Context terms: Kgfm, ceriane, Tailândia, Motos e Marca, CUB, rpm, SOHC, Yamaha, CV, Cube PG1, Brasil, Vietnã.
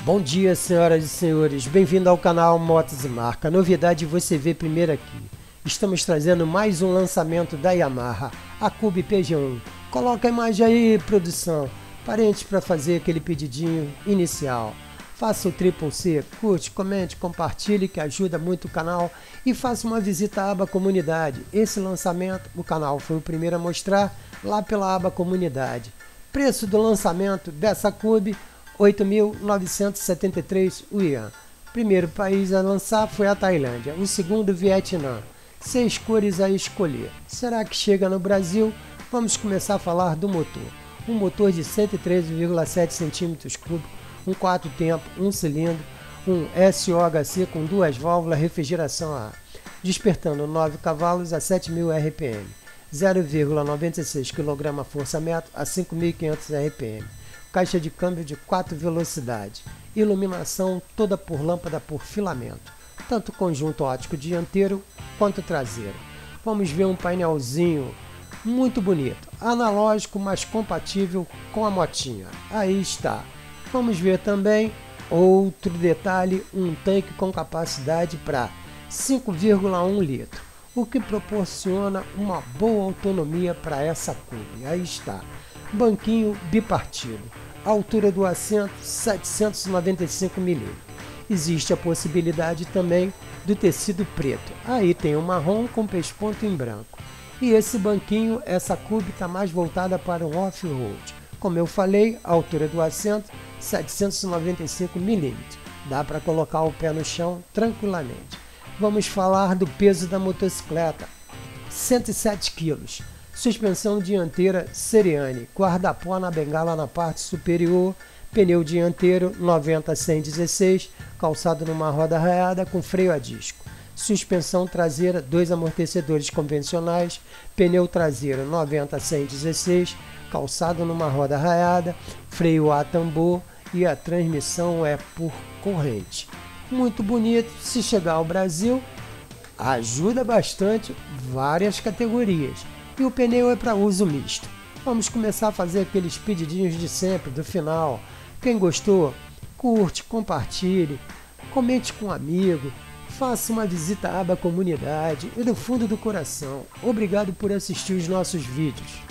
Bom dia, senhoras e senhores, bem-vindo ao canal Motos e Marca. Novidade você vê primeiro aqui. Estamos trazendo mais um lançamento da Yamaha, a Cube PG1. Coloca a imagem aí, produção, parentes, para fazer aquele pedidinho inicial. Faça o triple C, curte, comente, compartilhe, que ajuda muito o canal, e faça uma visita à aba comunidade. Esse lançamento, o canal foi o primeiro a mostrar lá pela aba comunidade. Preço do lançamento dessa Cube, 8.973 yuan. Primeiro país a lançar foi a Tailândia, o segundo o Vietnã. 6 cores a escolher. Será que chega no Brasil? Vamos começar a falar do motor. Um motor de 113,7 cm3, um 4 tempos, um cilindro, um SOHC com 2 válvulas, refrigeração a ar, despertando 9 cavalos a 7.000 rpm, 0,96 kgfm a 5.500 rpm. Caixa de câmbio de 4 velocidades, iluminação toda por lâmpada por filamento, tanto conjunto óptico dianteiro quanto traseiro. Vamos ver um painelzinho muito bonito, analógico, mas compatível com a motinha. Aí está. Vamos ver também outro detalhe, um tanque com capacidade para 5,1 litro, o que proporciona uma boa autonomia para essa Cube. Aí está. Banquinho bipartido, altura do assento 795 mm. Existe a possibilidade também do tecido preto, aí tem o marrom com pesponto em branco. E esse banquinho, essa Cube está mais voltada para o off-road. Como eu falei, a altura do assento 795 mm, dá para colocar o pé no chão tranquilamente. Vamos falar do peso da motocicleta, 107 kg. Suspensão dianteira Seriane, guarda-pó na bengala na parte superior, pneu dianteiro 90/116, calçado numa roda raiada com freio a disco. Suspensão traseira, 2 amortecedores convencionais, pneu traseiro 90/116, calçado numa roda raiada, freio a tambor, e a transmissão é por corrente. Muito bonito. Se chegar ao Brasil, ajuda bastante várias categorias. E o pneu é para uso misto. Vamos começar a fazer aqueles pedidinhos de sempre, do final. Quem gostou, curte, compartilhe, comente com um amigo, faça uma visita à aba comunidade, e do fundo do coração, obrigado por assistir os nossos vídeos.